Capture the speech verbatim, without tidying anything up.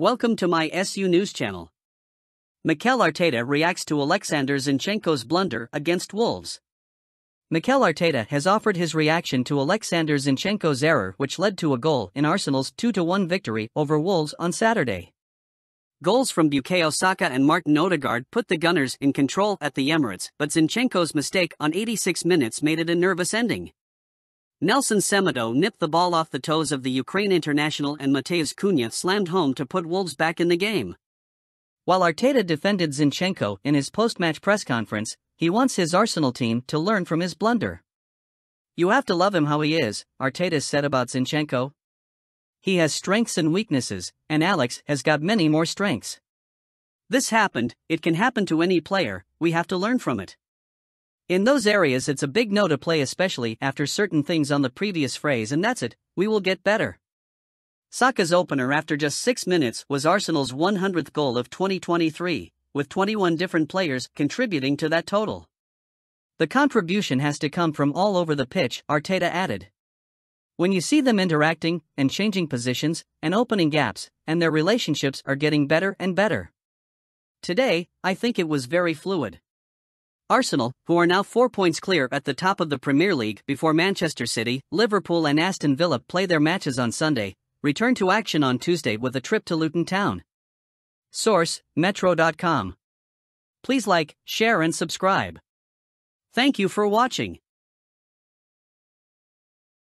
Welcome to my S U News channel. Mikel Arteta reacts to Oleksandr Zinchenko's blunder against Wolves. Mikel Arteta has offered his reaction to Oleksandr Zinchenko's error which led to a goal in Arsenal's two to one victory over Wolves on Saturday. Goals from Bukayo Saka and Martin Odegaard put the Gunners in control at the Emirates, but Zinchenko's mistake on eighty-six minutes made it a nervous ending. Nelson Semedo nipped the ball off the toes of the Ukraine international and Matheus Cunha slammed home to put Wolves back in the game. While Arteta defended Zinchenko in his post-match press conference, he wants his Arsenal team to learn from his blunder. "You have to love him how he is," Arteta said about Zinchenko. "He has strengths and weaknesses, and Alex has got many more strengths. This happened, it can happen to any player, we have to learn from it. In those areas it's a big no to play, especially after certain things on the previous phrase, and that's it, we will get better." Saka's opener after just six minutes was Arsenal's one hundredth goal of twenty twenty-three, with twenty-one different players contributing to that total. "The contribution has to come from all over the pitch," Arteta added. "When you see them interacting and changing positions and opening gaps, and their relationships are getting better and better. Today, I think it was very fluid." Arsenal, who are now four points clear at the top of the Premier League before Manchester City, Liverpool and Aston Villa play their matches on Sunday, return to action on Tuesday with a trip to Luton Town. Source, Metro dot com. Please like, share and subscribe. Thank you for watching.